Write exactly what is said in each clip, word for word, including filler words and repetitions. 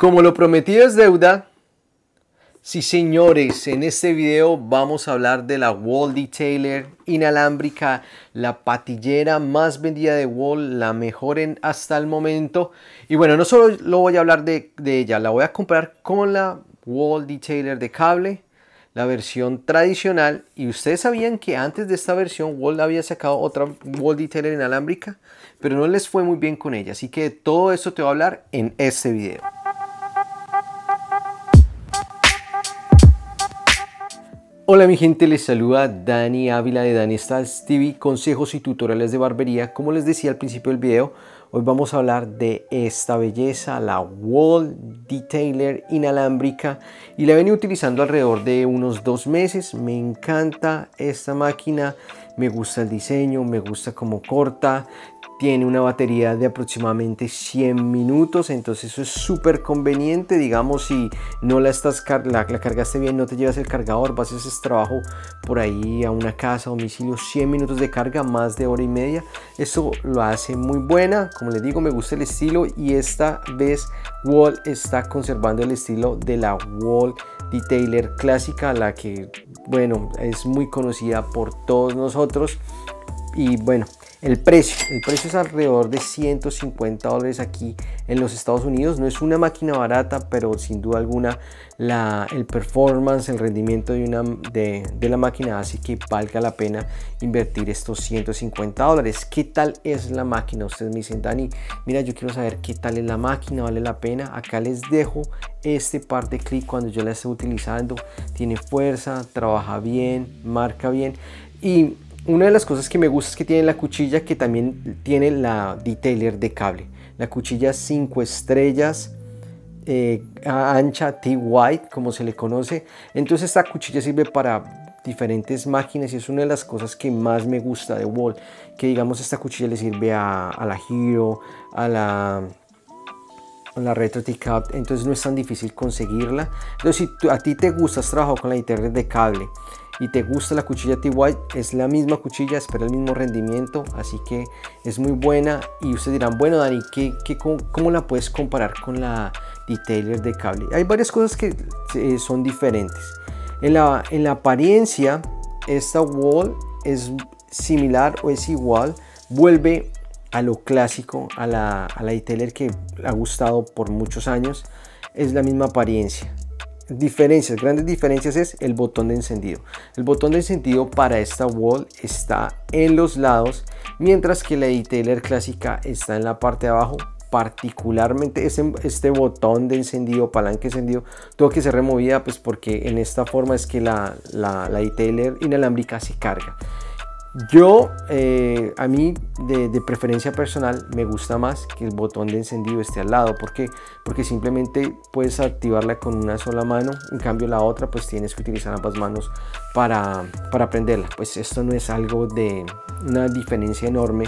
Como lo prometido es deuda, sí señores, en este video vamos a hablar de la Wahl Detailer inalámbrica, la patillera más vendida de Wahl, la mejor en, hasta el momento. Y bueno, no solo lo voy a hablar de, de ella, la voy a comparar con la Wahl Detailer de cable, la versión tradicional. Y ustedes sabían que antes de esta versión Wahl había sacado otra Wahl Detailer inalámbrica, pero no les fue muy bien con ella, así que de todo esto te voy a hablar en este video. Hola mi gente, les saluda Dani Ávila de Dannistylez T V, consejos y tutoriales de barbería. Como les decía al principio del video, hoy vamos a hablar de esta belleza, la Wahl Detailer inalámbrica, y la he venido utilizando alrededor de unos dos meses. Me encanta esta máquina, me gusta el diseño, me gusta cómo corta. Tiene una batería de aproximadamente cien minutos, entonces eso es súper conveniente. Digamos, si no la, estás car la, la cargaste bien, no te llevas el cargador, vas a hacer ese trabajo por ahí a una casa, a domicilio, cien minutos de carga, más de hora y media. Eso lo hace muy buena. Como les digo, me gusta el estilo y esta vez Wahl está conservando el estilo de la Wahl Detailer clásica, la que, bueno, es muy conocida por todos nosotros. Y bueno, el precio, el precio es alrededor de ciento cincuenta dólares aquí en los Estados Unidos. No es una máquina barata, pero sin duda alguna la, el performance, el rendimiento de, una, de, de la máquina hace que valga la pena invertir estos ciento cincuenta dólares. ¿Qué tal es la máquina? Ustedes me dicen, Dani, mira, yo quiero saber qué tal es la máquina, ¿vale la pena? Acá les dejo este par de clics cuando yo la estoy utilizando. Tiene fuerza, trabaja bien, marca bien. Y una de las cosas que me gusta es que tiene la cuchilla que también tiene la Detailer de cable. La cuchilla cinco estrellas, eh, ancha, T-White, como se le conoce. Entonces esta cuchilla sirve para diferentes máquinas y es una de las cosas que más me gusta de Wahl. Que digamos esta cuchilla le sirve a, a la Hero, a la... la Retro T-Cup, entonces no es tan difícil conseguirla. Entonces si tú, a ti te gusta, has trabajado con la Detailer de cable y te gusta la cuchilla T-White, es la misma cuchilla, espera el mismo rendimiento, así que es muy buena. Y ustedes dirán, bueno Dani, ¿qué, qué, cómo, ¿cómo la puedes comparar con la Detailer de cable? Hay varias cosas que eh, son diferentes. En la, en la apariencia, esta Wahl es similar o es igual, vuelve a lo clásico, a la, a la Detailer que ha gustado por muchos años. Es la misma apariencia. Diferencias, grandes diferencias es el botón de encendido. El botón de encendido para esta Wahl está en los lados, mientras que la Detailer clásica está en la parte de abajo. Particularmente este, este botón de encendido, palanca de encendido, tuvo que ser removida, pues porque en esta forma es que la, la, la Detailer inalámbrica se carga. Yo, eh, a mí, de, de preferencia personal, me gusta más que el botón de encendido esté al lado. ¿Por qué? Porque simplemente puedes activarla con una sola mano. En cambio, la otra, pues tienes que utilizar ambas manos para, para prenderla. Pues esto no es algo de una diferencia enorme,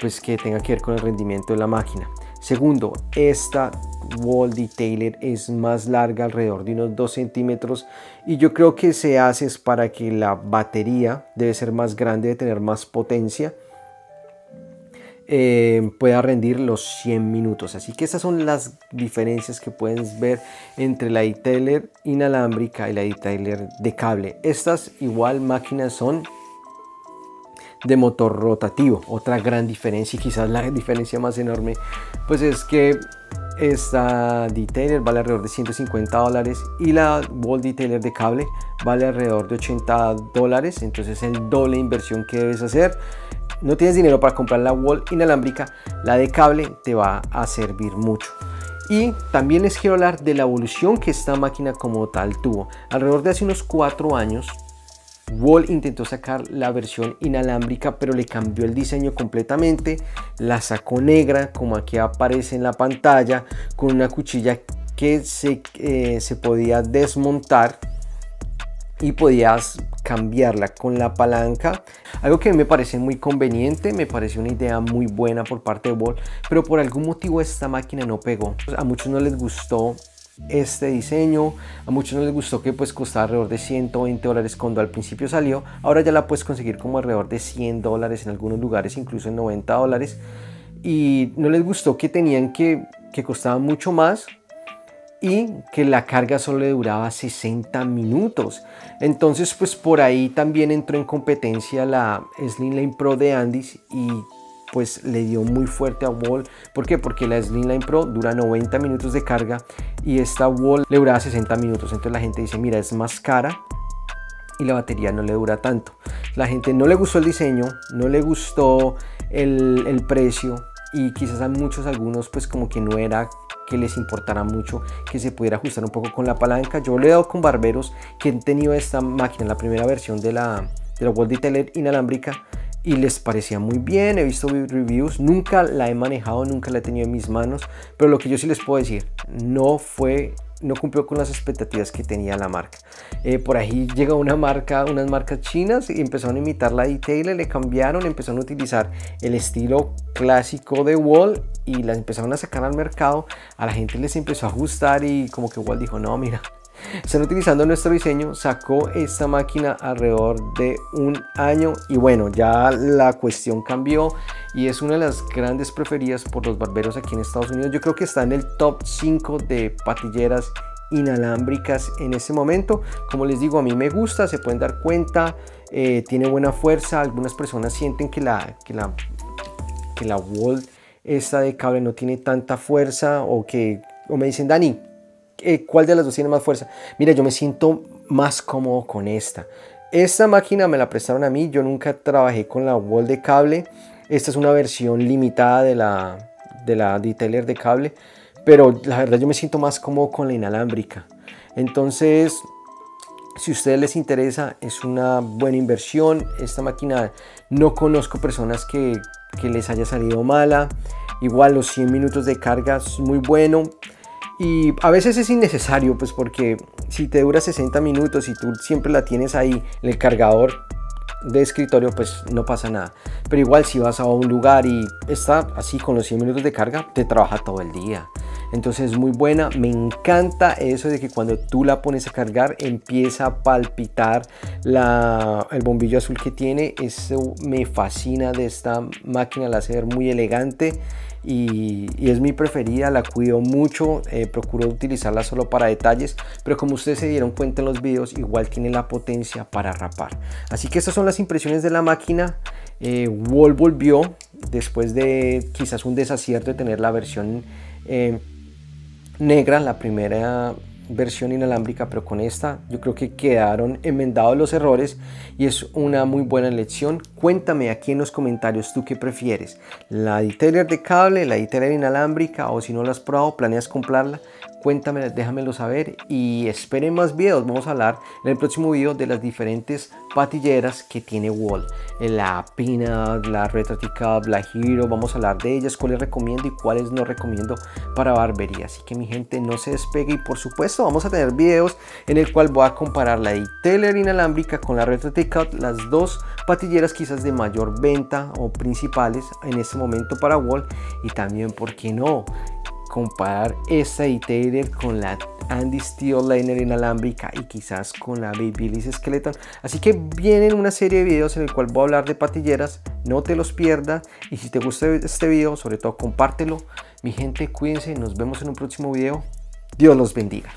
pues que tenga que ver con el rendimiento de la máquina. Segundo, esta Wahl Detailer es más larga, alrededor de unos dos centímetros, y yo creo que se hace es para que la batería debe ser más grande, debe tener más potencia, eh, pueda rendir los cien minutos. Así que esas son las diferencias que puedes ver entre la Detailer inalámbrica y la Detailer de cable. Estas igual máquinas son de motor rotativo. Otra gran diferencia, y quizás la diferencia más enorme, pues es que esta Detailer vale alrededor de ciento cincuenta dólares y la Wahl Detailer de cable vale alrededor de ochenta dólares. Entonces el doble inversión que debes hacer. No tienes dinero para comprar la Wahl inalámbrica, la de cable te va a servir mucho. Y también les quiero hablar de la evolución que esta máquina como tal tuvo. Alrededor de hace unos cuatro años Wahl intentó sacar la versión inalámbrica, pero le cambió el diseño completamente. La sacó negra, como aquí aparece en la pantalla, con una cuchilla que se, eh, se podía desmontar y podías cambiarla con la palanca, algo que me parece muy conveniente, me parece una idea muy buena por parte de Wahl, pero por algún motivo esta máquina no pegó. A muchos no les gustó este diseño, a muchos no les gustó que pues costaba alrededor de ciento veinte dólares cuando al principio salió. Ahora ya la puedes conseguir como alrededor de cien dólares, en algunos lugares incluso en noventa dólares, y no les gustó que tenían que, que costaba mucho más. y que la carga solo le duraba sesenta minutos. Entonces pues por ahí también entró en competencia la Slimline Pro de Andis y pues le dio muy fuerte a Wahl. ¿Por qué? Porque la Slimline Pro dura noventa minutos de carga y esta Wahl le duraba sesenta minutos. Entonces la gente dice, mira, es más cara y la batería no le dura tanto. La gente no le gustó el diseño, no le gustó el, el precio, y quizás a muchos, algunos pues como que no era que les importara mucho que se pudiera ajustar un poco con la palanca. Yo lo he dado con barberos que han tenido esta máquina en la primera versión de la, de la Wahl Detailer inalámbrica, y les parecía muy bien. He visto reviews, nunca la he manejado, nunca la he tenido en mis manos, pero lo que yo sí les puedo decir, no fue... no cumplió con las expectativas que tenía la marca. Eh, por ahí llega una marca, unas marcas chinas, y empezaron a imitar la Detailer, le cambiaron, empezaron a utilizar el estilo clásico de Wahl y la empezaron a sacar al mercado. A la gente les empezó a gustar y como que Wahl dijo, no, mira, están utilizando nuestro diseño. Sacó esta máquina alrededor de un año y bueno, ya la cuestión cambió y es una de las grandes preferidas por los barberos aquí en Estados Unidos. Yo creo que está en el top cinco de patilleras inalámbricas en este momento. Como les digo, a mí me gusta, se pueden dar cuenta, eh, tiene buena fuerza. Algunas personas sienten que la que la que la Wahl esta de cable no tiene tanta fuerza, o que o me dicen, Dani, Eh, ¿cuál de las dos tiene más fuerza? Mira, yo me siento más cómodo con esta. Esta máquina me la prestaron a mí. Yo nunca trabajé con la Wahl de cable. Esta es una versión limitada de la, de la Detailer de cable. Pero la verdad yo me siento más cómodo con la inalámbrica. Entonces, si a ustedes les interesa, es una buena inversión. Esta máquina no conozco personas que, que les haya salido mala. Igual los cien minutos de carga es muy bueno. Y a veces es innecesario, pues porque si te dura sesenta minutos y tú siempre la tienes ahí en el cargador de escritorio, pues no pasa nada. Pero igual si vas a un lugar y está así con los cien minutos de carga, te trabaja todo el día. Entonces es muy buena. Me encanta eso de que cuando tú la pones a cargar empieza a palpitar la, el bombillo azul que tiene. Eso me fascina de esta máquina, la hace ver muy elegante. Y, y es mi preferida, la cuido mucho, eh, procuro utilizarla solo para detalles, pero como ustedes se dieron cuenta en los videos, igual tiene la potencia para rapar. Así que estas son las impresiones de la máquina. eh, Wahl volvió después de quizás un desacierto de tener la versión eh, negra, la primera versión inalámbrica, pero con esta yo creo que quedaron enmendados los errores y es una muy buena elección. Cuéntame aquí en los comentarios, tú qué prefieres, la Detailer de cable, la Detailer inalámbrica, o si no la has probado, planeas comprarla. Cuéntame, déjamelo saber y esperen más videos. Vamos a hablar en el próximo video de las diferentes patilleras que tiene Wahl, la Peanut, la Retro T-Cup, la Hero. Vamos a hablar de ellas, cuáles recomiendo y cuáles no recomiendo para barbería. Así que mi gente, no se despegue y por supuesto vamos a tener videos en el cual voy a comparar la Detailer inalámbrica con la Retro T-Cup, las dos patilleras quizás de mayor venta o principales en este momento para Wahl, y también, ¿por qué no?, comparar esta Detailer con la Dannistylez inalámbrica y quizás con la Babylis Skeleton. Así que vienen una serie de videos en el cual voy a hablar de patilleras, no te los pierdas. Y si te gusta este video, sobre todo compártelo. Mi gente, cuídense, nos vemos en un próximo video. Dios los bendiga.